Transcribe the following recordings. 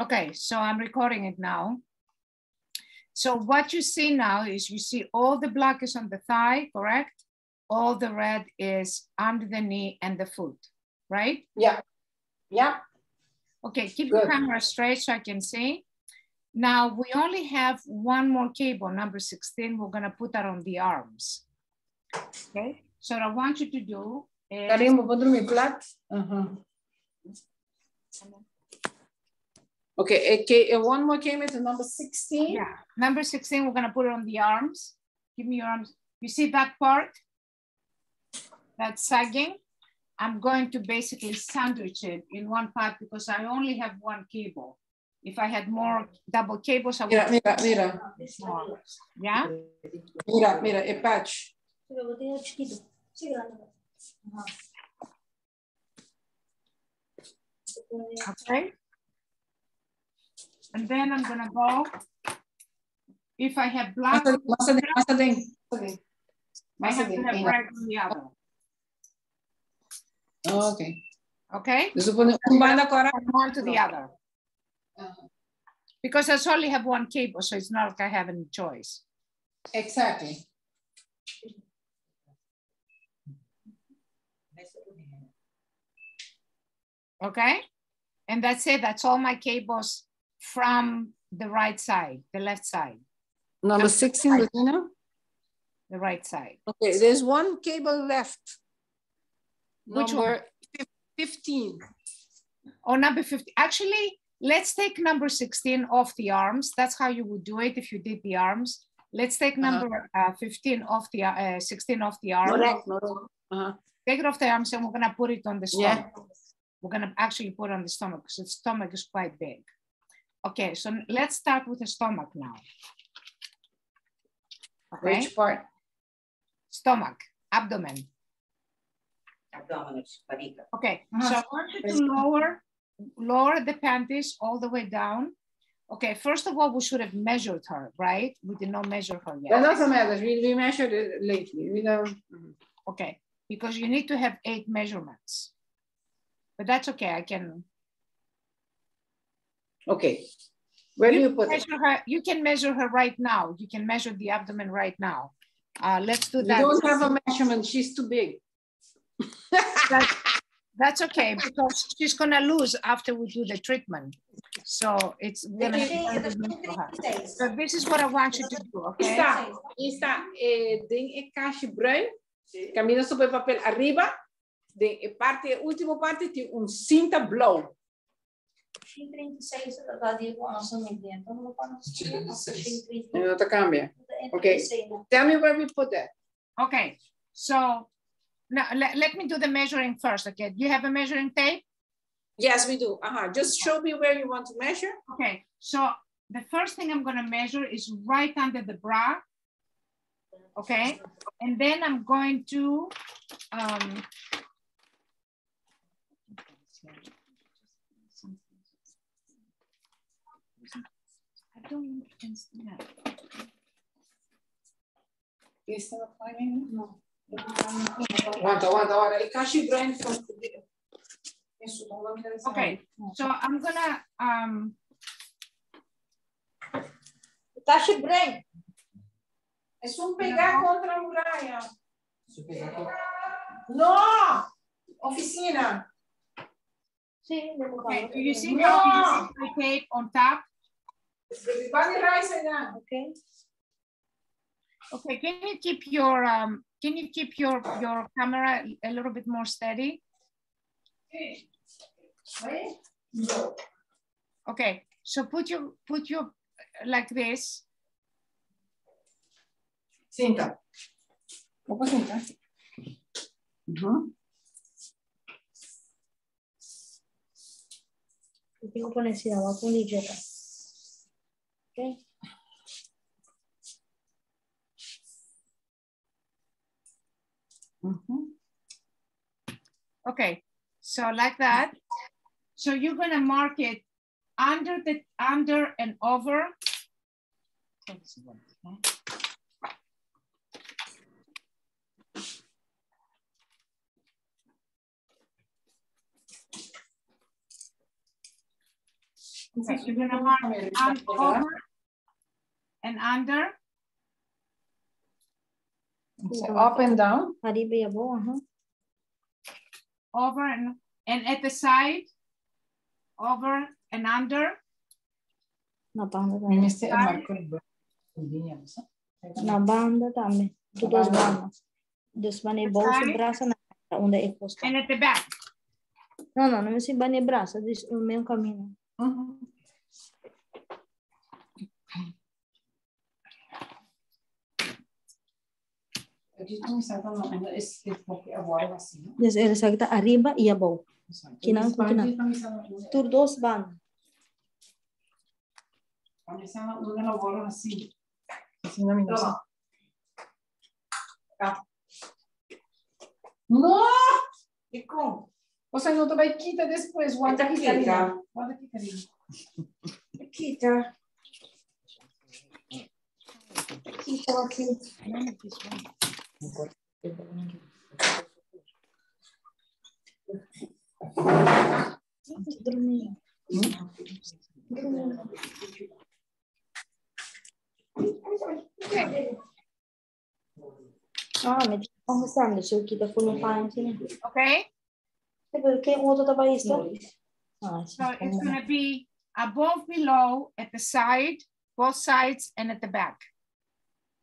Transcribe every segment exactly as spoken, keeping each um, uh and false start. Okay, so I'm recording it now. So what you see now is you see all the black is on the thigh, correct? All the red is under the knee and the foot, right? Yeah, yeah. Okay, keep Good. The camera straight so I can see. Now we only have one more cable, number sixteen. We're gonna put that on the arms. Okay, so what I want you to do is... Uh-huh. Okay, okay, one more cable to number sixteen. Yeah, number sixteen, we're gonna put it on the arms. Give me your arms. You see that part? That's sagging. I'm going to basically sandwich it in one part because I only have one cable. If I had more double cables, I would. Mira, mira, mira. Yeah? Mira, mira, a patch. Okay. And then I'm gonna go. If I have black, I have to have red on the other. Oh, okay. Okay. One to the other. Uh-huh. Because I only have one cable, so it's not like I have any choice. Exactly. Okay. And that's it. That's all my cables from the right side, the left side. Number sixteen, the, you know? The right side. Okay, there's one cable left. Which number one? fifteen. Oh, number fifteen. Actually, let's take number sixteen off the arms. That's how you would do it if you did the arms. Let's take number uh-huh. uh, fifteen off the, uh, sixteen off the arms. No, no. Uh-huh. Take it off the arms and we're gonna put it on the stomach. Yeah. We're gonna actually put it on the stomach because the stomach is quite big. Okay, so let's start with the stomach now. Okay. Which part? Stomach, abdomen. Okay, so I want you to lower, lower the panties all the way down. Okay, first of all, we should have measured her, right? We did not measure her yet. That doesn't matter. We, we measured it lately. We know. Okay, because you need to have eight measurements. But that's okay. I can. Okay. Where do you put it? Her, you can measure her right now. You can measure the abdomen right now. Uh, let's do that. You don't have a measurement. She's too big. That's, that's okay because she's gonna lose after we do the treatment. So it's gonna so this is what I want you to do, okay? Isa, Isa, eh, den e cache bruin, camina sobre papel arriba, den e parte, última parte tem um cinta blow. cento e trinta e seis, da digo, nossa, não entendi. Então não pode cambia. Okay. Tell me where we put that. Okay. So now, let, let me do the measuring first, okay? Do you have a measuring tape? Yes, we do. Uh-huh. Just show me where you want to measure. Okay, so the first thing I'm gonna measure is right under the bra, okay? And then I'm going to, um, I don't understand. You still climbing? No. Okay, so I'm gonna um cache brain. Es un pegar contra muralla. No, oficina. Okay, do you see how you see the tape on top? Okay. Okay, can you keep your um Can you keep your, your camera a little bit more steady? Okay, so put your, put your like this. Cinta. Okay. Mm-hmm. Okay, so like that. So you're gonna mark it under the under and over. Okay, you're going to mark on over and under. So up and down. Over and, and at the side. Over and under. Na banda também. Duas bandas. Duas bandas bolsa e braça na onde é posto. And at the back. Não, não, não é assim banda e braça, diz o mesmo caminho. Uh-huh. Ele só está arriba e abaixo. Que não continua. Tur duas bandas. Começando onde ela bola assim. Assim na minha. Tá. Não! E como? Você não vai quitar depois o outro aqui, tá? Pode quitar ele. Quita. Quita aqui. Dormir. Dormir. Okay. So it's going to be above, below, at the side, both sides, and at the back.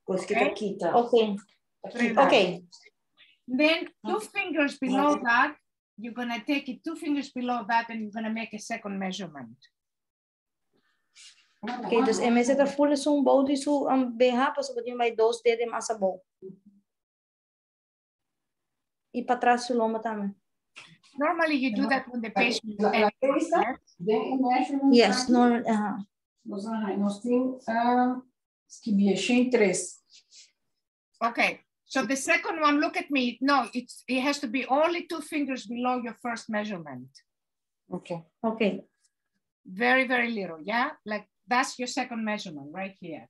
Okay. Okay. Okay. Then two fingers below that, you're going to take it two fingers below that, and you're going to make a second measurement. Okay, dus in mij zit er volle zo'n bouw die zo'n B H, pas op het nu bij doos deed hem als een bouw. I patras zo lomba tamen. Normally you do that when the patient is at the yes, normal. Uh-huh. Okay, so the second one, look at me. No, it's, it has to be only two fingers below your first measurement. Okay. Okay. Very, very little, yeah? Like that's your second measurement right here.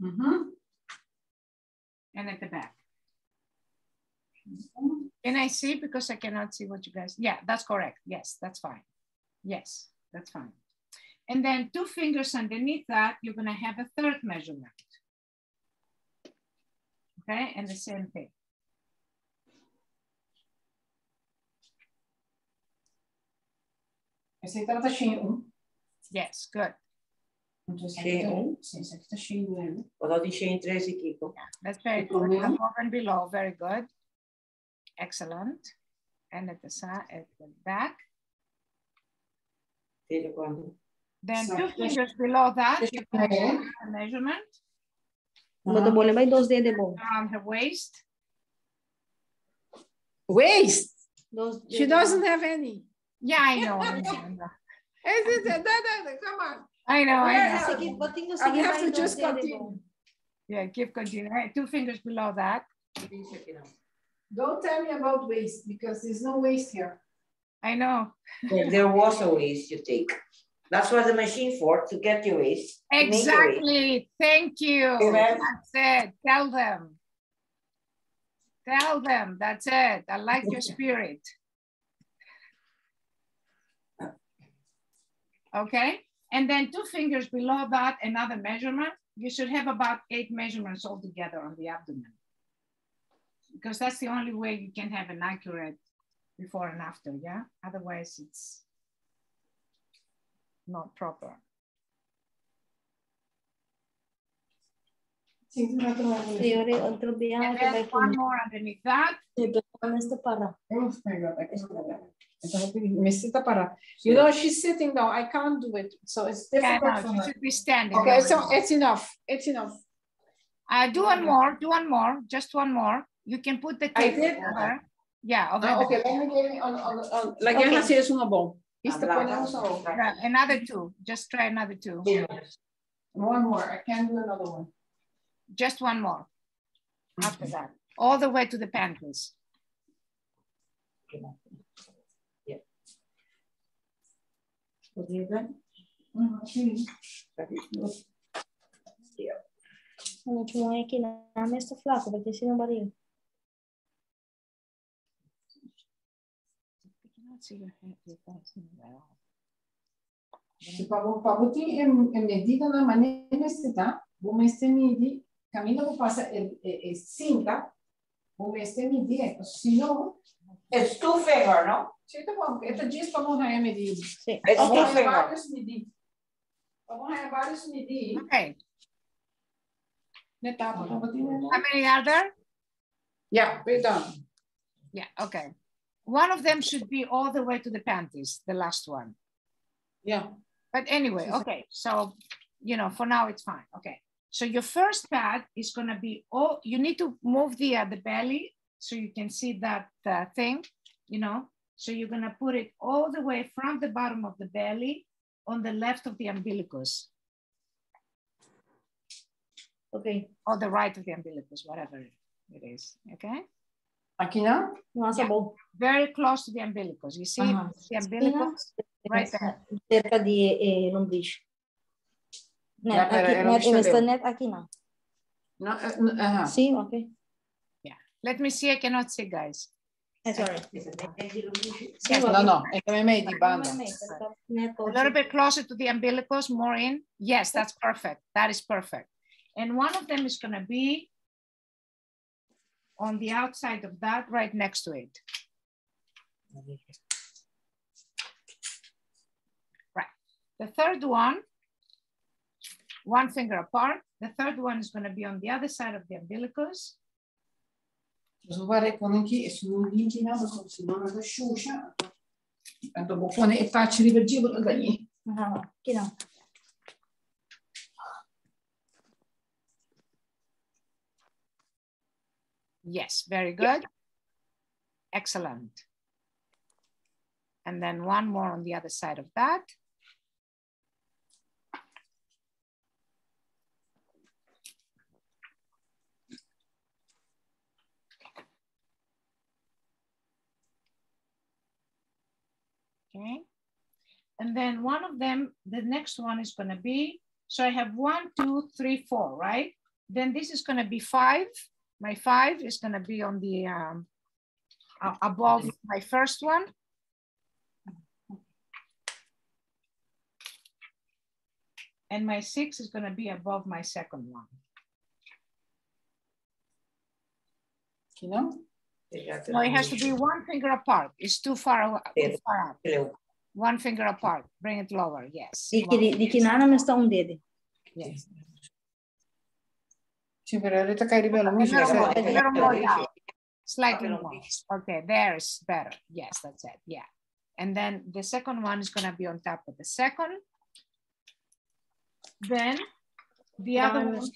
Mm-hmm. And at the back. Mm-hmm. Can I see? Because I cannot see what you guys, yeah, that's correct. Yes, that's fine. Yes, that's fine. And then two fingers underneath that, you're gonna have a third measurement. Okay, and the same thing. Yes, good. That's very good. Above and below, very good. Excellent. And at the side, at the back. Then two fingers below that, you can measure the measurement. Around her waist. Waist? She doesn't have any. Yeah, I know. Come on. I know. I know. I have to just continue. Yeah, keep continuing. Right, two fingers below that. Don't tell me about waste because there's no waste here. I know. There was a waste you take. That's what the machine for, to get your waste. Exactly. Thank you. That's it. Tell them. Tell them. That's it. I like your spirit. Okay, and then two fingers below that, another measurement. You should have about eight measurements altogether on the abdomen. Because that's the only way you can have an accurate before and after, yeah? Otherwise it's not proper. And there's one more underneath that. You know, she's sitting down. I can't do it. So it's difficult yeah, no, for her. She should be standing. Okay, right. So it's enough. It's enough. Uh, do one more. Do one more. Just one more. You can put the tape over. Yeah. Over oh, okay. Let me give it on, on, on. La okay. Guerra si es una bomba. Right. Another two. Just try another two. Yeah. One more. I can't do another one. Just one more after that, all the way to the pancreas. Yeah. so your head is bouncing around. Παγωτή εμνεδίδα να μανένεστε τα, βομέστε μίδι, καμίνα που πάσα σύντα, βομέστε μίδι, σύνο, it's two finger, no? Esta diz para morrer a medir. It's two finger. Para morrer vários medir. Okay. How many are there? Yeah, we're done. Yeah, okay. One of them should be all the way to the panties, the last one. Yeah. But anyway, okay. So, you know, for now it's fine. Okay. So your first pad is going to be all, you need to move the, uh, the belly so you can see that uh, thing, you know. So you're going to put it all the way from the bottom of the belly on the left of the umbilicus. Okay. Or the right of the umbilicus, whatever it is. Okay. Akina? Yeah. Very close to the umbilicus. You see uh-huh. the umbilicus? Right there. Cerca de lombriz. Yeah, net aquí now. No, uh-huh. See, okay. Yeah. Let me see. I cannot see, guys. Sorry. No, no. A little bit closer to the umbilicus, more in. Yes, that's perfect. That is perfect. And one of them is going to be on the outside of that, right next to it. The third one, one finger apart. The third one is going to be on the other side of the umbilicus. Yes, very good. Excellent. And then one more on the other side of that. Okay, and then one of them, the next one is going to be, so I have one, two, three, four, right? Then this is going to be five. My five is going to be on the, um, uh, above my first one. And my six is going to be above my second one. You know? No, it has to be one finger apart. It's too far away. Far up. One finger apart. Bring it lower. Yes. Yes. Slightly more. Okay, there is better. Yes, that's it. Yeah. And then the second one is going to be on top of the second. Then the other one,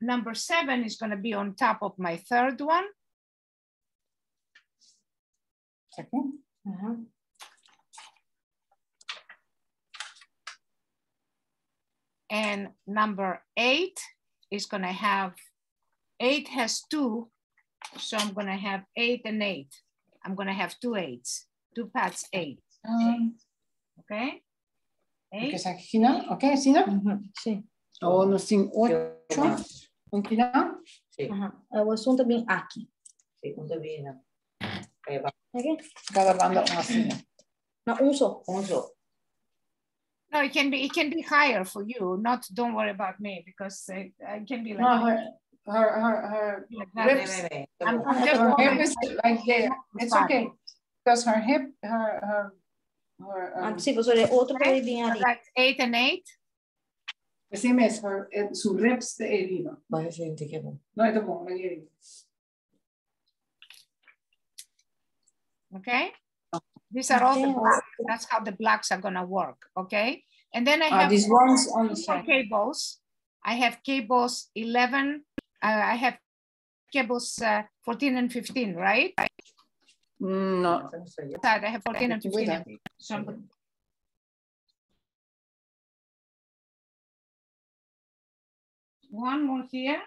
number seven, is going to be on top of my third one. Okay. Uh-huh. And number eight is going to have, eight has two, so I'm going to have eight and eight. I'm going to have two eights, two pads eight. Um, okay? Eight. Okay, Sina? Sí. O no sin ocho. Continua? Sí. O assunto bem aqui. Sí, onde bem okay. No, it can be it can be higher for you. Not don't worry about me because it, it can be like no, her, her her her like that. Hips. I'm, I'm just her hip is like there. It's okay because her hip her her her. Um, like eight and eight. The same as her. Su ribs the area. No, it's the wrong. Okay, these are all the blacks. That's how the blacks are gonna work. Okay, and then I have uh, these ones on the cables. I have cables eleven. Uh, I have cables uh, fourteen and fifteen, right? No, I have fourteen and fifteen. So one more here.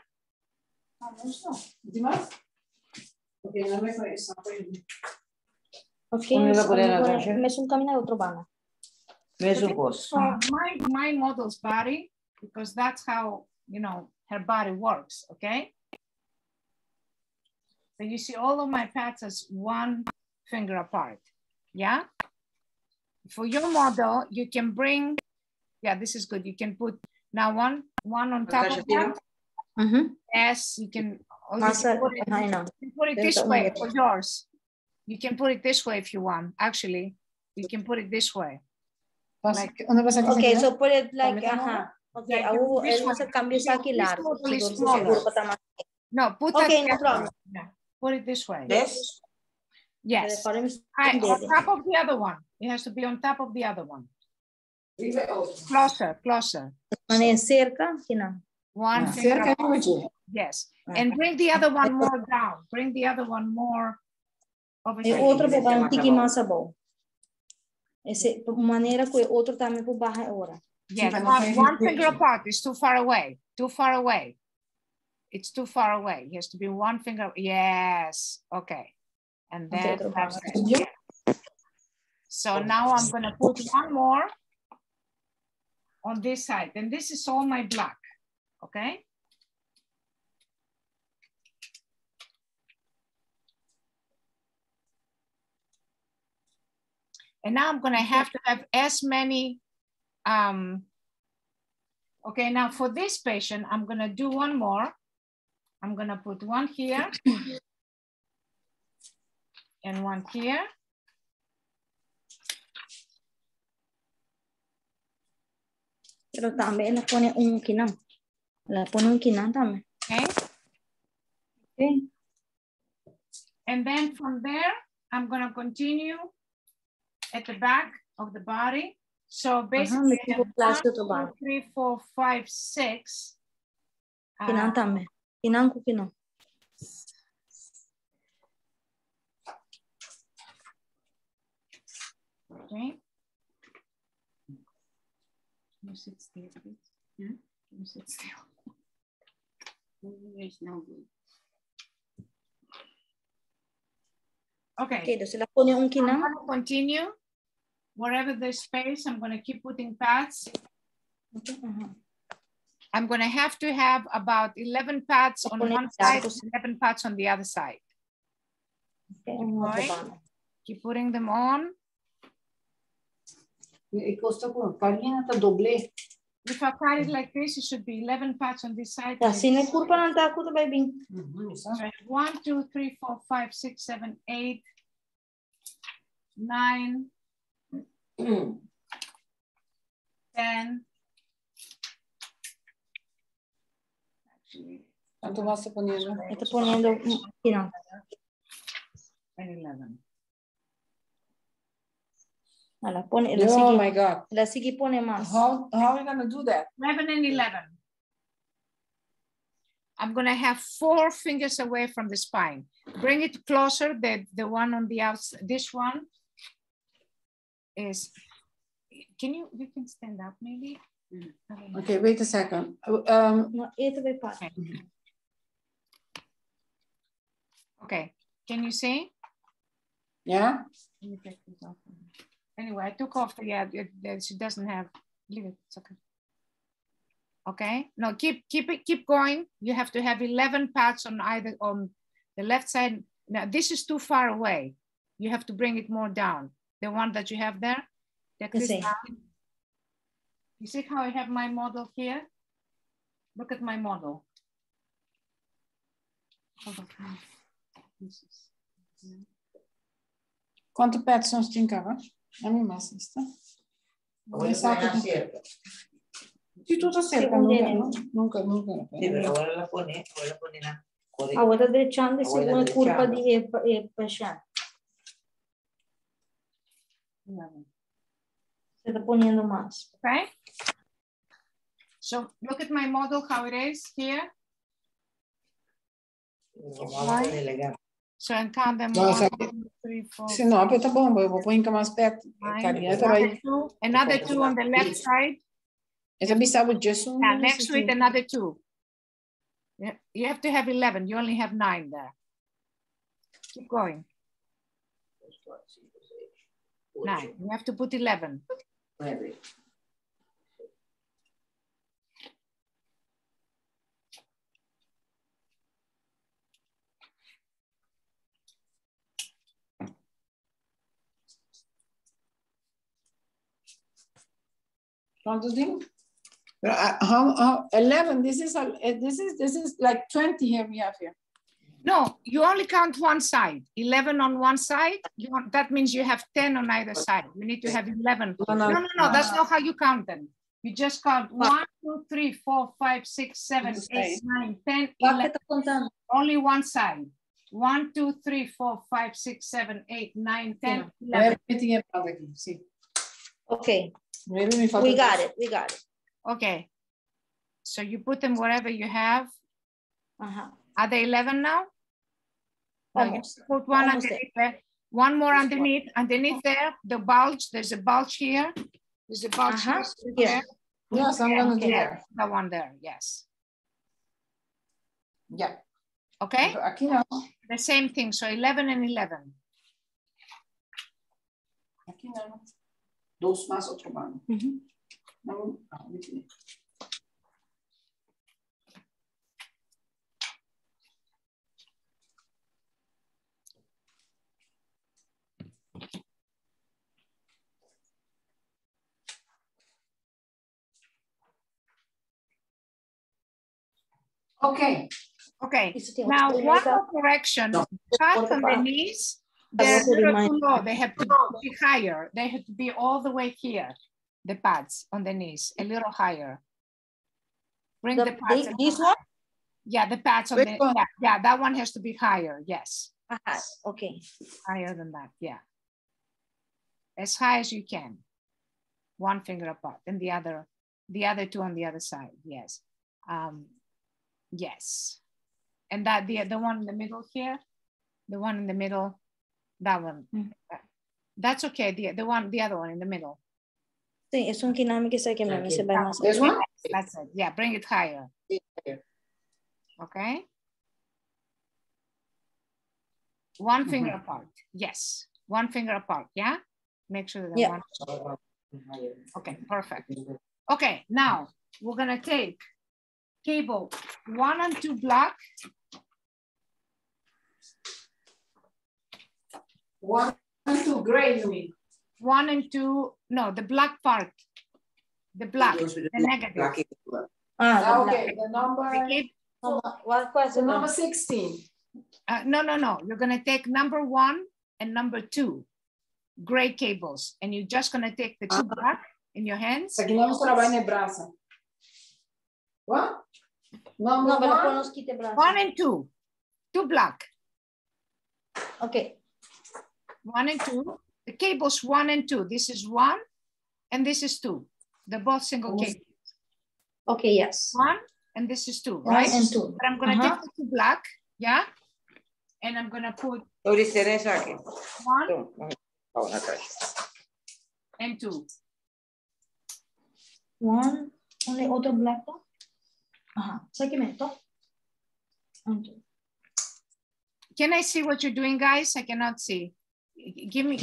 Okay, let me put something. Okay, there's some coming out of Obama. My my model's body, because that's how you know her body works, okay? So you see all of my pads as one finger apart. Yeah? for your model, you can bring, yeah, this is good. You can put now one, one on top of that. Mm-hmm. Yes, you can, also put it, I know. You can put it this way for yours. You can put it this way if you want. Actually, you can put it this way. Like, okay, so put it like, uh-huh. Okay, I will cambio aquí largo. No, put okay, that no problem. Put it this way. Yes. Yes. Right, on top of the other one. It has to be on top of the other one. Closer, closer. Cerca, one cerca. Yes. And bring the other one more down. Bring the other one more over here. Yes, one finger apart is too far away. Too far away. It's too far away. It has to be one finger. Yes. Okay. And then okay, that's it. Yeah. So now I'm going to put one more on this side. And this is all my black. Okay. And now I'm going to have to have as many. Um, okay. Now for this patient, I'm going to do one more. I'm gonna put one here and one here. Pero también le pone un quinán. Le pone un quinán también. Okay. Okay. And then from there, I'm gonna continue at the back of the body. So basically, uh-huh, one, two, three, four, five, six. Quinán también. Okay. You sit still, please. Yeah? You sit still. There's no good. Okay. Okay, so I'm gonna continue. Wherever there's space, I'm gonna keep putting pads. Okay. Uh-huh. I'm going to have to have about eleven pads on one side, eleven pads on the other side. Keep going. Keep putting them on. If I cut it like this, it should be eleven pads on this side. One, two, three, four, five, six, seven, eight, nine, ten. Quanto vas poniendo? Estou poniendo quinze. eleven. Ela põe, ela oh my God. Ela sigue põe mais. How how are we going to do that? eleven and eleven. I'm going to have four fingers away from the spine. Bring it closer, the the one on the outside. This one is, can you you can stand up maybe? Okay, wait a second. Um, okay. Okay, can you see? Yeah. Anyway, I took off the, yeah, she doesn't have, leave it, it's okay. Okay, no, keep, keep it, keep going. You have to have eleven pads on either, on the left side. Now, this is too far away. You have to bring it more down. The one that you have there, that is down. You see how I have my model here? Look at my model. Quanto pads nós trincamos? A mim mais isto. Tu tudo acerta, nunca, nunca. Agora ela põe, agora ela põe na. Agora derechando, se uma curva de puxar. Okay. So look at my model, how it is here. Right. So and count them. No, one, two, three, four, five, nine, two, another two on the left side. Yeah, next to it, another two. Yeah, you have to have eleven. You only have nine there. Keep going. Nine. You have to put eleven. Maybe. Don't you think? How, how, eleven, this is, this is, this is like twenty here we have here. No, you only count one side, eleven on one side, you want, that means you have ten on either side. You need to have eleven. No, no, no, no, no. That's not how you count them. You just count one, two, three, four, five, six, seven, eight, nine, ten, eleven. Only one side. one, two, three, four, five, six, seven, eight, nine, ten, eleven. Okay, we got it, we got it. Okay, so you put them wherever you have. Uh-huh. Are they eleven now? Almost. No, you put one Almost underneath there. there. One more Almost underneath. One. Underneath there, the bulge. There's a bulge here. There's a bulge uh-huh. here. Yeah. Yes, I'm yeah, gonna do that. That one there. Yes. Yeah. Okay. The same thing. So eleven and eleven. Dos más otro mano. No, okay. Okay. Now, one more correction. No. Cut on the knees. They're too low. They have to be higher. They have to be all the way here. The pads on the knees, a little higher. Bring the, the pads. They, this one? Yeah, the pads on Which the, yeah, yeah, that one has to be higher, yes. Uh-huh. Okay. Higher than that, yeah. As high as you can. One finger apart and the other, the other two on the other side, yes. Um, yes. And that, the, the one in the middle here, the one in the middle, that one. Mm-hmm. That's okay, the, the one, the other one in the middle. It's one kinami que que me dice by myself. This one? That's it. Yeah, bring it higher. Okay. One mm-hmm. finger apart. Yes. One finger apart. Yeah. Make sure that yeah. one. Okay, perfect. Okay, now we're gonna take cable one and two black. One and two gray, you mean? One and two, no, the black part, the black, the negative. Ah, okay, the number, what question? Number sixteen. Uh, no, no, no, you're gonna take number one and number two, gray cables, and you're just gonna take the two black in your hands. What? Number one, one and two, two black. Okay. One and two. The cables one and two. This is one, and this is two. They're both single cables. Okay, yes. One, and this is two, right? One and two. But I'm gonna uh-huh. take the two black, yeah? And I'm gonna put one and two. One, only other black one? Uh-huh. Second, and two. Can I see what you're doing, guys? I cannot see. Give me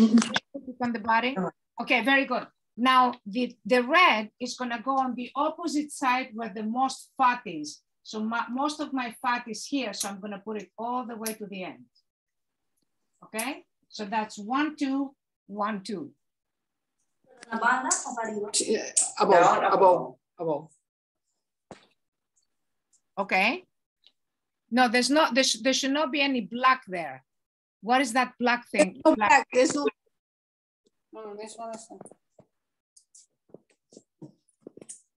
on the body. Okay, very good. Now the, the red is gonna go on the opposite side where the most fat is. So my, most of my fat is here, so I'm gonna put it all the way to the end. Okay, so that's one, two, one, two. Above, above, above. Okay. No, there's not, there, sh there should not be any black there. What is that black thing? Black. Black. This one. No, this one is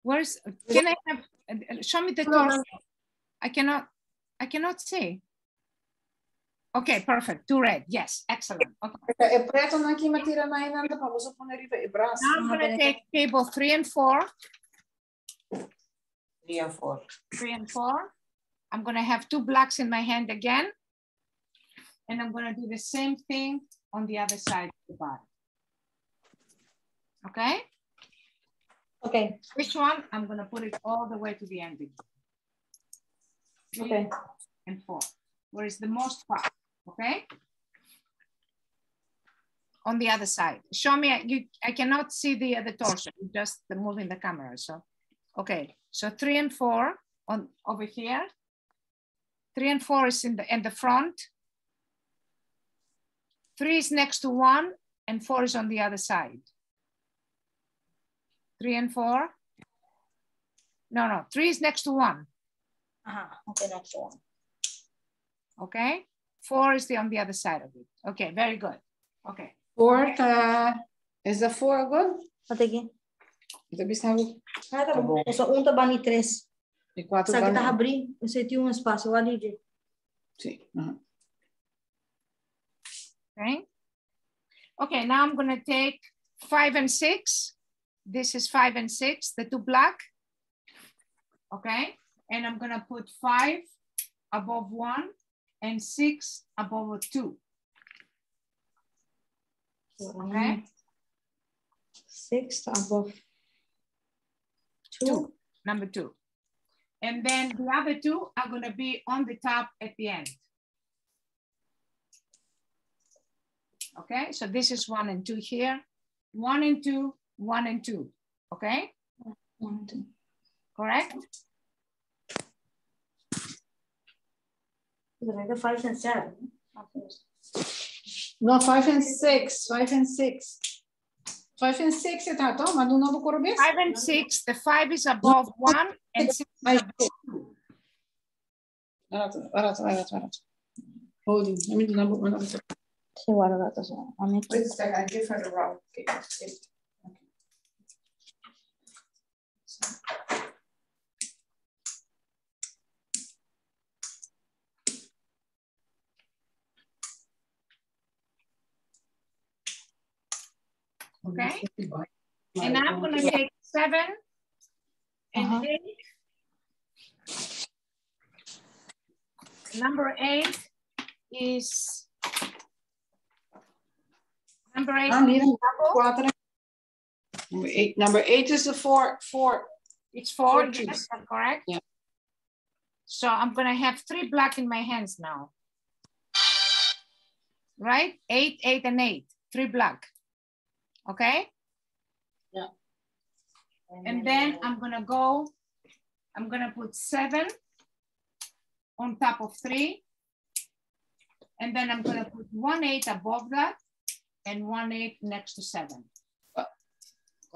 Where is? Can I have? Show me the torso. I cannot. I cannot see. Okay, perfect. Two red. Yes, excellent. Okay. Now I'm gonna take cable three and four. Three and four. Three and four. I'm gonna have two blacks in my hand again. And I'm gonna do the same thing on the other side of the body. Okay? Okay. Which one? I'm gonna put it all the way to the end. Three okay. and four, where is the most part, okay? On the other side. Show me, you, I cannot see the other torso, just the moving the camera, so. Okay, so three and four on over here. Three and four is in the, in the front. Three is next to one, and four is on the other side. Three and four? No, no, three is next to one. Uh-huh. Okay, next to one. Okay, four is the, on the other side of it. Okay, very good. Okay. Fourth, uh, is the four good? What again? Ito bisa mo. Kada mo. Sa unta ba ni tres? E quatro. Sa kita abrir, você tem um espaço ali de. Sim. Okay. Okay. Now I'm gonna take five and six. This is five and six. The two black. Okay. And I'm gonna put five above one and six above two. Okay. Six above. Two, number two. And then the other two are going to be on the top at the end. Okay, so this is one and two here. One and two, one and two. Okay? One and two. Correct? Five and seven. No, five and six. Five and six. Five and six, five and six, the five is above one and six is above two. Holding. Let me do number one. Wait a second, I give her the wrong paper. Okay, and I'm going to take seven and uh-huh. eight. Number eight is number eight. Number eight. Number eight is the four. Four. It's four. four yes, that's correct. Yeah. So I'm going to have three black in my hands now. Right? Eight, eight, and eight. Three black. Okay? Yeah. And then I'm going to go, I'm going to put seven on top of three. And then I'm going to put one eight above that and one eight next to seven.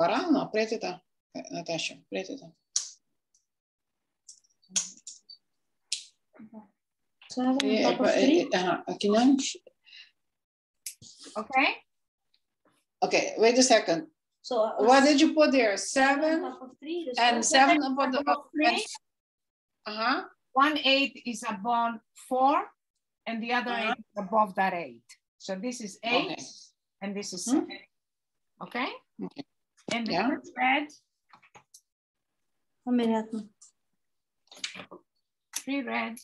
Natasha, okay? Okay, wait a second. So uh, what did you put there? Seven three, and seven upon the top three. Uh-huh. One eight is above four, and the other uh-huh. eight is above that eight. So this is eight, okay. And this is seven. Hmm? Okay? Okay. And the yeah. first red. One minute. Three red.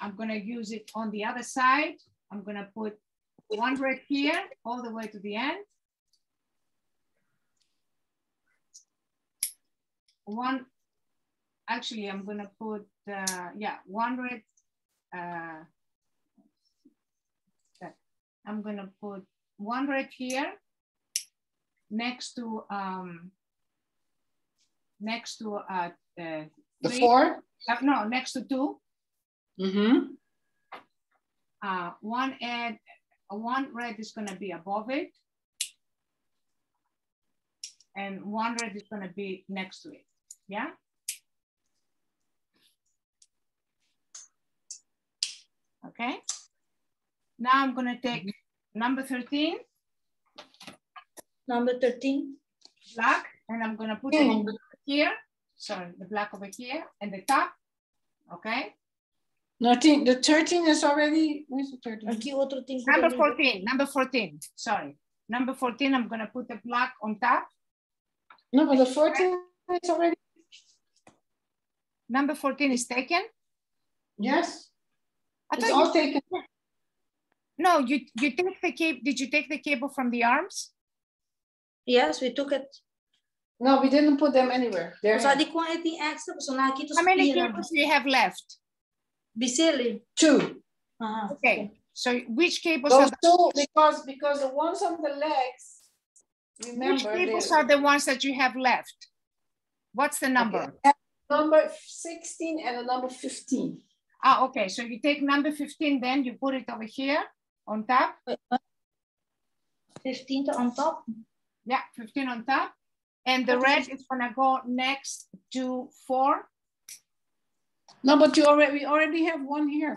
I'm gonna use it on the other side. I'm gonna put one red here all the way to the end. One, actually, I'm gonna put, uh, yeah, one red, uh, I'm gonna put one red here next to, um, next to uh, uh, the four? Uh, no, next to two. Mm-hmm. Uh, one and one red is gonna be above it. And one red is gonna be next to it. Yeah. Okay. Now I'm going to take number thirteen. Number thirteen. Black. And I'm going to put mm. it here. Sorry, the black over here and the top. Okay. thirteen, the thirteen is already. Where's the thirteen? Number fourteen. Number fourteen. Sorry. Number fourteen. I'm going to put the black on top. No, but the fourteen is already. Number fourteen is taken? Yes. I it's all taken. It. No, you you take the cable. Did you take the cable from the arms? Yes, we took it. No, we didn't put them anywhere. There. So how many cables do you have left? Basically. Two. Uh-huh. Okay. So which cables those are two because because the ones on the legs. Remember, which cables are the ones that you have left? What's the number? Okay. Number sixteen and the number fifteen. Ah, okay. So you take number fifteen, then you put it over here on top. fifteen on top? Yeah, fifteen on top. And the red is gonna go next to four. No, but you already we already have one here.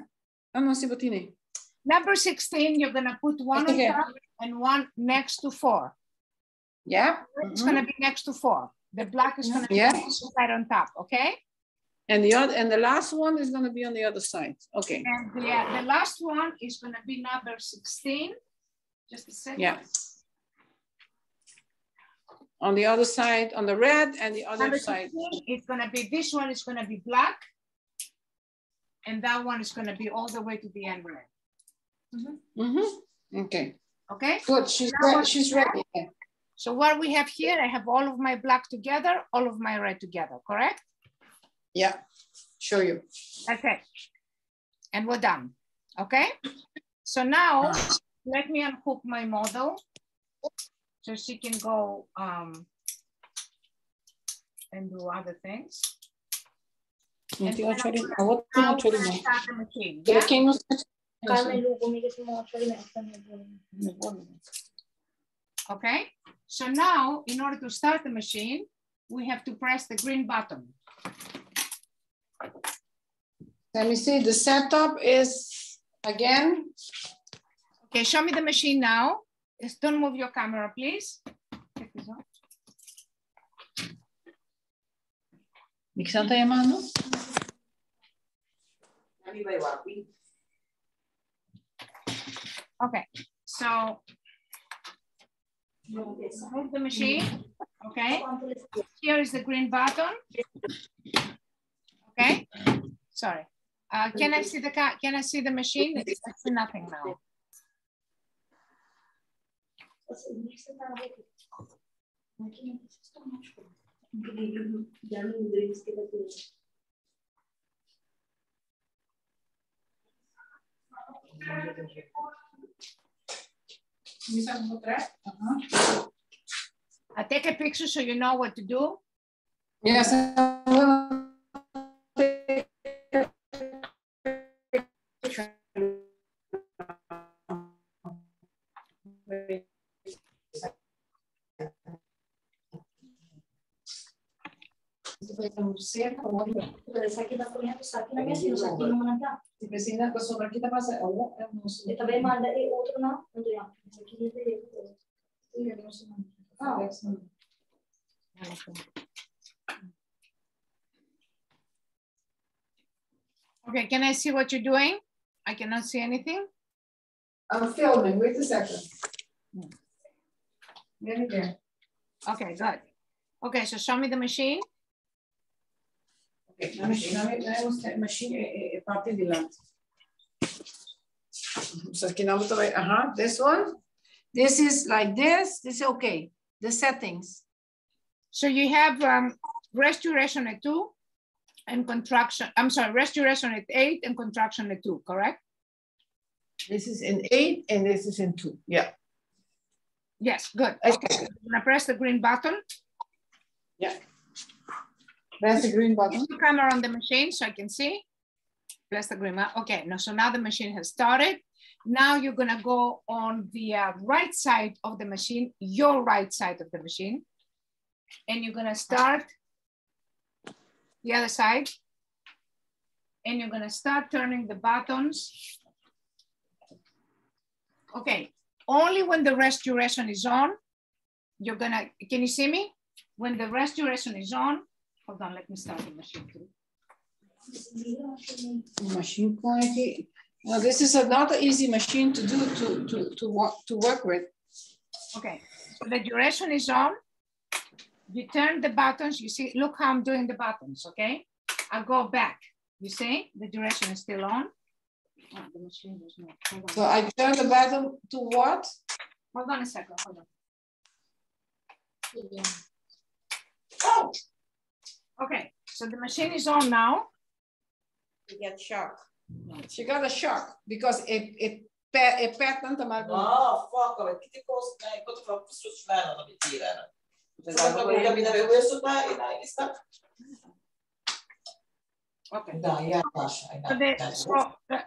Number sixteen, you're gonna put one okay. on top and one next to four. Yeah. It's mm-hmm. gonna be next to four. The black is gonna yeah. be right on top, okay? And the other, and the last one is gonna be on the other side. Okay. And the, uh, the last one is gonna be number sixteen. Just a second. Yeah. On the other side, on the red, and the other number side. sixteen, it's gonna be, this one is gonna be black. And that one is gonna be all the way to the end red. Mm-hmm. Mm-hmm. Okay. Okay. Good, she's, re she's ready. Yeah. So what we have here, I have all of my black together, all of my red together, correct? Yeah, show you. That's it. And we're done, okay? So now, let me unhook my model. So she can go um, and do other things. And then I'm going to start the machine. Yeah? Okay, so now in order to start the machine, we have to press the green button. Let me see, the setup is again. Okay, show me the machine now. Just don't move your camera, please. Check this out. ¿Nixon está llamando? Okay, so move the machine. Okay, here is the green button. Okay, sorry. Uh, can I see the car? Can I see the machine? I see nothing now. I take a picture so you know what to do. Yes, I will take a picture. Okay, can I see what you're doing? I cannot see anything. I'm filming. Wait a second. There you go. Okay, good. Okay, so show me the machine. La machine is parte de la. Uh-huh. This one. This is like this. This is okay. The settings. So you have um, restoration at two and contraction. I'm sorry, restoration at eight and contraction at two, correct? This is in eight and this is in two. Yeah. Yes, good. Okay. I'm gonna press the green button. Yeah. Press the green button. Is the camera on the machine so I can see? Press the green button. Okay, no, so now the machine has started. Now you're gonna go on the uh, right side of the machine, your right side of the machine, and you're gonna start the other side, and you're gonna start turning the buttons. Okay, only when the restoration is on, you're gonna, can you see me? When the restoration is on, hold on, let me start the machine too. Machine quality. Now this is another easy machine to do to, to, to, work, to work with. Okay, so the duration is on. You turn the buttons, you see, look how I'm doing the buttons, okay? I'll go back, you see? The duration is still on. Oh, the machine was not, hold on. So I turn the button to what? Hold on a second, hold on. Oh! Okay, so the machine is on now. You get shock. She got a shock because it it it patterned the marble. Oh fuck! But what did cause? I got to put some sweat on the body. Because I'm going to be there with some sweat. And I stop. Okay. So the, so,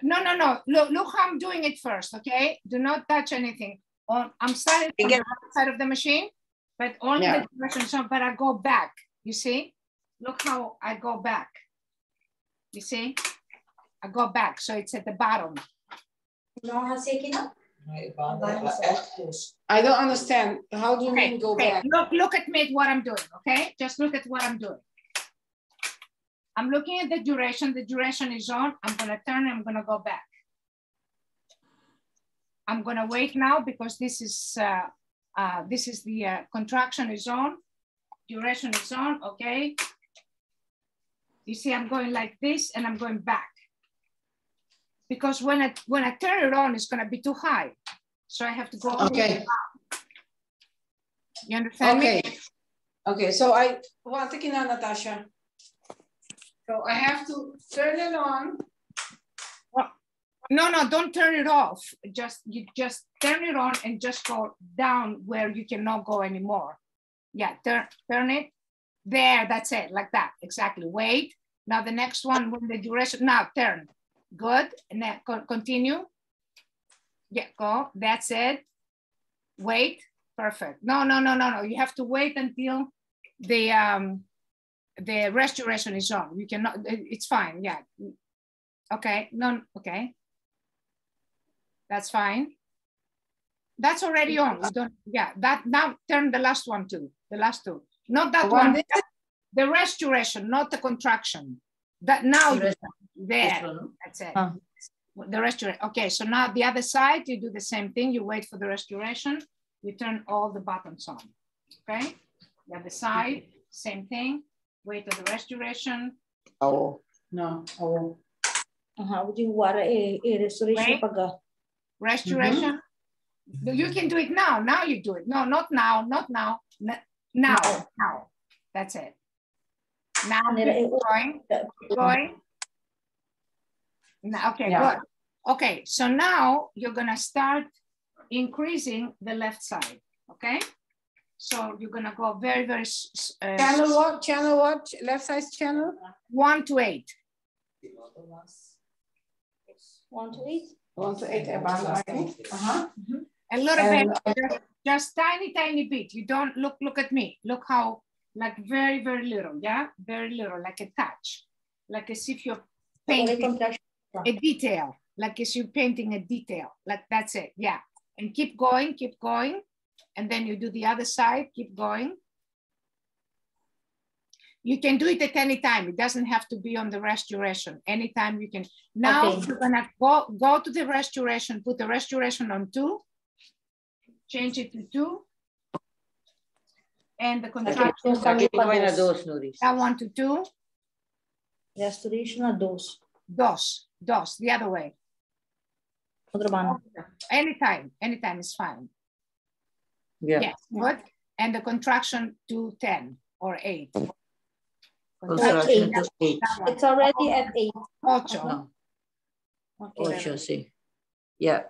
no, no, no. Look, look how I'm doing it first. Okay. Do not touch anything. On, I'm starting on the right side of the machine. but only yeah. the compression zone, but I go back, you see? Look how I go back, you see? I go back, so it's at the bottom. You know how to take it up? I don't understand. How do you okay. mean go okay. back? Look, look at me at what I'm doing, okay? Just look at what I'm doing. I'm looking at the duration. The duration is on. I'm gonna turn, I'm gonna go back. I'm gonna wait now because this is uh, uh, this is the uh, contraction is on, duration is on, okay? You see, I'm going like this and I'm going back. Because when I, when I turn it on, it's gonna be too high. So I have to go okay. Up. You understand okay. me? Okay, so I, well, take it now, Natasha. So I have to turn it on. Well, no, no, don't turn it off. Just you just turn it on and just go down where you cannot go anymore. Yeah, turn turn it there. That's it, like that. Exactly. Wait. Now the next one with the duration. Now turn. Good. And then continue. Yeah, go. That's it. Wait. Perfect. No, no, no, no, no. You have to wait until the um. The rest duration is on. You cannot, it's fine, yeah. Okay, no, okay. That's fine. That's already on. You don't, yeah, that now turn the last one too. The last two. Not that one. one. The rest duration, not the contraction. That now the there. That's it. Uh. The rest duration. Okay, so now the other side, you do the same thing. You wait for the rest duration. You turn all the buttons on. Okay? The other side, same thing. Wait for the rest duration. Oh, no. Oh. Uh-huh. Wait. Rest duration. Mm-hmm. You can do it now. Now you do it. No, not now. Not now. Now. No. Now. That's it. Now keep going. Keep going. Now, okay, yeah. good. Okay, so now you're going to start increasing the left side. Okay? So you're gonna go very, very uh, channel what? Channel what? Left side channel? One to eight. One to eight. One to eight. About eight. Uh huh. Mm-hmm. A little and, bit, uh, just, just tiny, tiny bit. You don't look. Look at me. Look how, like very, very little. Yeah, very little, like a touch, like as if you're painting a detail, like as you're painting a detail. Like that's it. Yeah, and keep going, keep going. And then you do the other side, keep going. You can do it at any time. It doesn't have to be on the rest duration. Anytime you can. Now okay. you're gonna go, go to the rest duration, put the rest duration on two, change it to two. And the contraction. Okay. That one to two. Rest duration or dos? Dos, dos, the other way. Anytime, anytime is fine. Yeah. Yes, good. And the contraction to ten or eight. Contraction eight. To eight. It's already at eight. Ocho. Okay. Ocho, see. Yeah.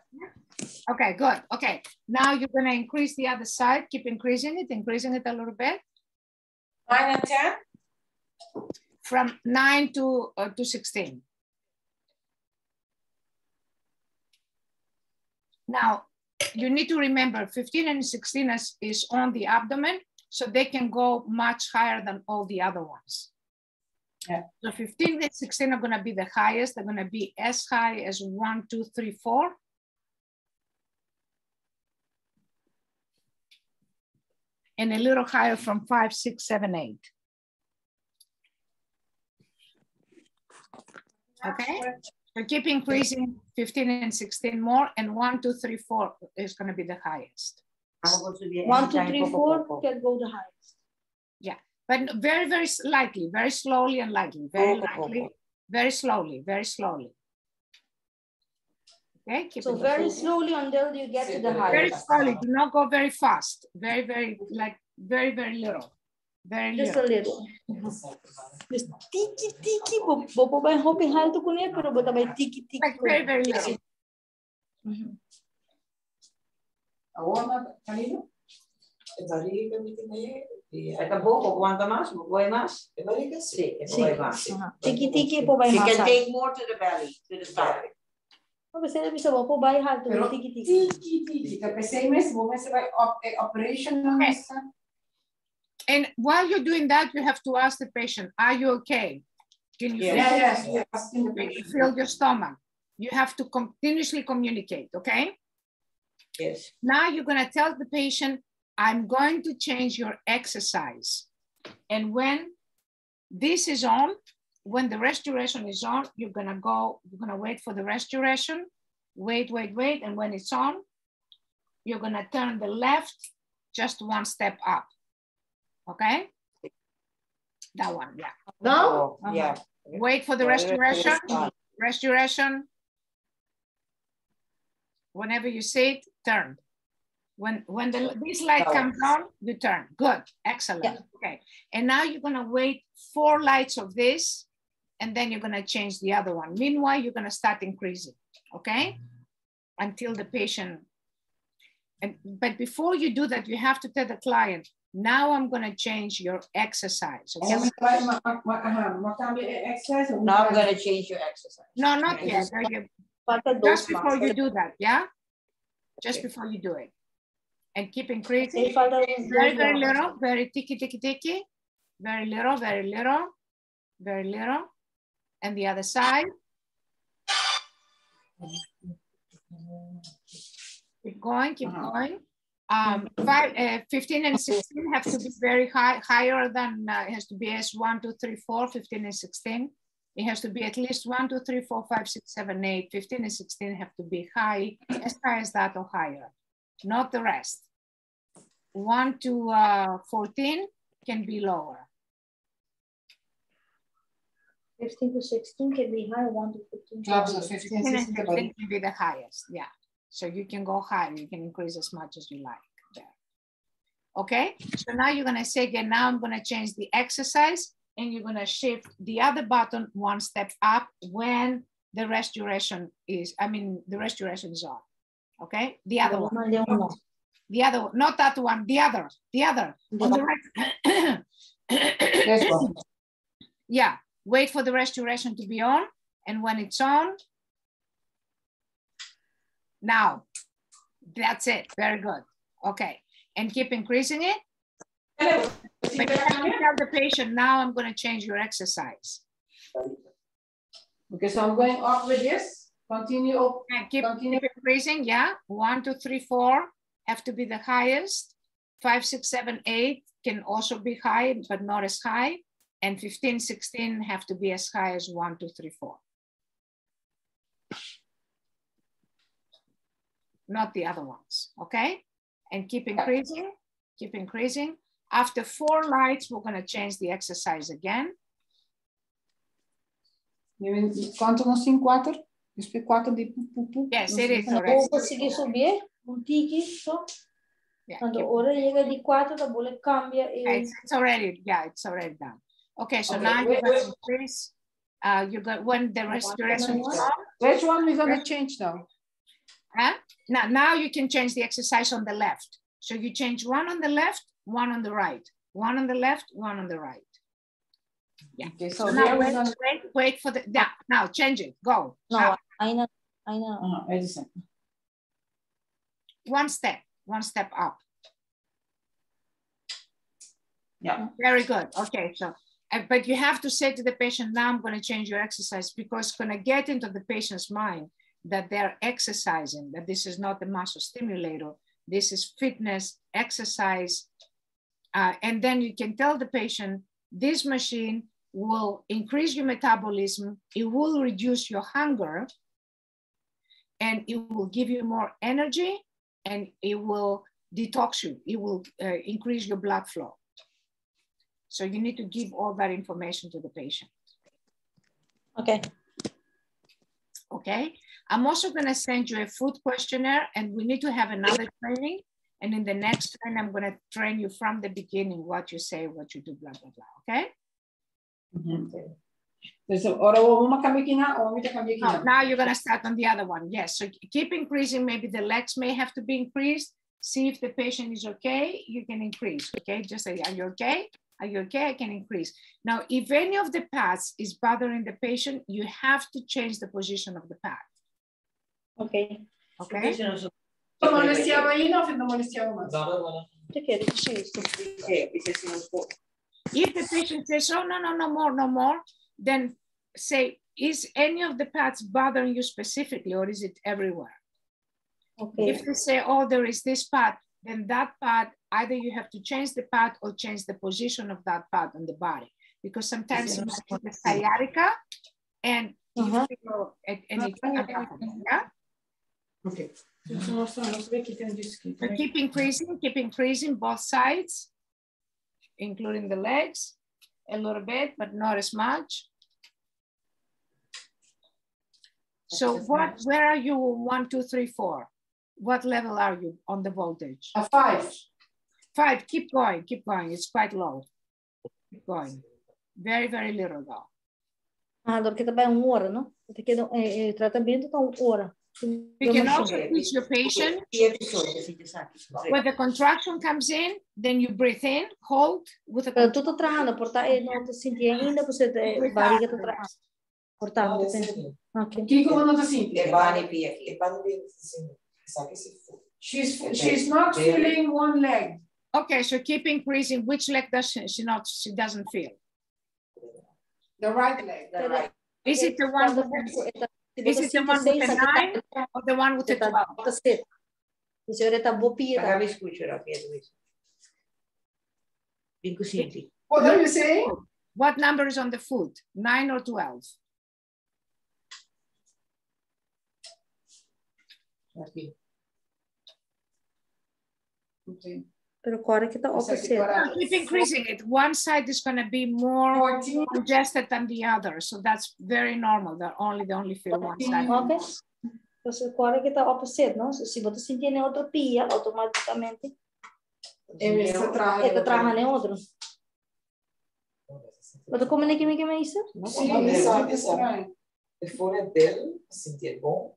Okay, good. Okay. Now you're going to increase the other side. Keep increasing it, increasing it a little bit. Nine and ten? From nine to, uh, to sixteen. Now, you need to remember fifteen and sixteen is, is on the abdomen, so they can go much higher than all the other ones. Yeah. So fifteen and sixteen are gonna be the highest. They're gonna be as high as one, two, three, four. And a little higher from five, six, seven, eight. Okay? So keep increasing fifteen and sixteen more, and one, two, three, four is going to be the highest. One, two, three, four can go the highest. Yeah, but very, very lightly, very slowly and lightly, very lightly, very slowly, very slowly. Okay, keep so very slowly until you get to the highest. Very slowly, do not go very fast. Very, very, like, very, very little. Very Just little. a little. Like very, very little. You can take more to the belly, to the side. Okay. And while you're doing that, you have to ask the patient, are you okay? Can you yes. feel, yes. Yes. feel your stomach? You have to continuously communicate, okay? Yes. Now you're gonna tell the patient, I'm going to change your exercise. And when this is on, when the restoration is on, you're gonna go, you're gonna wait for the restoration, wait, wait, wait. And when it's on, you're gonna turn the left just one step up. Okay? That one, yeah. No? Uh-huh. Yeah. Wait for the restoration. Restoration. Whenever you see it, turn. When when the, this light comes on, you turn. Good, excellent, yeah. Okay. And now you're gonna wait four lights of this, and then you're gonna change the other one. Meanwhile, you're gonna start increasing, okay? Until the patient, and but before you do that, you have to tell the client, now I'm gonna change your exercise. Okay? Now I'm gonna change your exercise. No, not yet, just before you do that, yeah? Just before you do it. And keep increasing. Very, very little, very ticky, ticky, ticky. Very little, very little, very little. And the other side. Keep going, keep going. Um, five, uh, fifteen and sixteen have to be very high, higher than, uh, it has to be as one, two, three, four, fifteen and sixteen. It has to be at least one, two, three, four, five, six, seven, eight. fifteen and sixteen have to be high, as high as that or higher. Not the rest. one to fourteen can be lower. fifteen to sixteen can be higher, one to fifteen. Oh, so fifteen, fifteen, fifteen can be the highest, yeah. So you can go higher, you can increase as much as you like there. Okay, so now you're gonna say again, now I'm gonna change the exercise, and you're gonna shift the other button one step up when the restoration is, I mean, the restoration is on. Okay, the other one, the other one, not that one, the other, the other, on the right. This one. Yeah, wait for the restoration to be on, and when it's on, now, that's it, very good, okay, and keep increasing it. But tell the patient, now I'm gonna change your exercise. Okay, so I'm going off with this. Continue. Okay, keep, Continue. keep increasing, yeah. One, two, three, four have to be the highest. Five, six, seven, eight can also be high, but not as high. And fifteen, sixteen have to be as high as one, two, three, four. Not the other ones, okay? And keep increasing, keep increasing. After four lights, we're gonna change the exercise again. Quanto não cinco quatro? Yes, it is correct. Yeah, it's, it's already, yeah, it's already done. Okay, so okay, now wait, you got increase. Uh, you got when the restoration is on. Which one we're gonna change now? Huh? Now, now you can change the exercise on the left. So you change one on the left, one on the right, one on the left, one on the right. Yeah. Okay, so, so now wait, gonna... wait, wait for the, yeah, now change it, go. No, now. I know, I know. Oh, wait a second. One step, one step up. Yeah. Very good, okay, so, uh, but you have to say to the patient, now I'm gonna change your exercise, because it's gonna get into the patient's mind that they're exercising, that this is not the muscle stimulator, this is fitness, exercise, uh, and then you can tell the patient, this machine will increase your metabolism, it will reduce your hunger, and it will give you more energy, and it will detox you, it will uh, increase your blood flow. So you need to give all that information to the patient. Okay. Okay, I'm also gonna send you a food questionnaire, and we need to have another training. And in the next one, I'm going to train you from the beginning, what you say, what you do, blah, blah, blah, okay? Mm-hmm. Oh, now you're going to start on the other one. Yes, so keep increasing. Maybe the legs may have to be increased. See if the patient is okay, you can increase, okay? Just say, are you okay? Are you okay? I can increase. Now, if any of the pads is bothering the patient, you have to change the position of the pad. Okay. Okay. Okay. Don't molestiamo io, non molestiamo. complicated disease to be there because it was born. If the patient says, oh, no, no, no more, no more, then say, is any of the parts bothering you specifically or is it everywhere? Okay. If they say, oh, there is this part, then that part, either you have to change the part or change the position of that part on the body. Because sometimes you have the sciatica and uh-huh. you feel at any yeah? Okay. And keep increasing, keep increasing both sides, including the legs, a little bit, but not as much. So what, where are you? One, two, three, four. What level are you on the voltage? A five. Five, keep going, keep going. It's quite low. Keep going. Very, very little though. Ah, porque também é uma hora, não? Porque é tratamento então hora. You can also teach your patient when the contraction comes in, then you breathe in, hold with a she's she's not feeling one leg. Okay, so keep increasing. Which leg does she not she doesn't feel? The right leg. The right. Is it the one with Is it the one with the nine or the one with the twelve? What are you saying? What number is on the foot? Nine or twelve? Okay. Keep increasing it. One side is going to be more congested than the other, so that's very normal. That only they only feel one side. Okay. Entonces agora que está opposite, não? Se você sentir neutropia, automaticamente. Está trabajando em outro. Você como é que me que me disse? Sim, isso é estranho. Fora dele, sentir bom.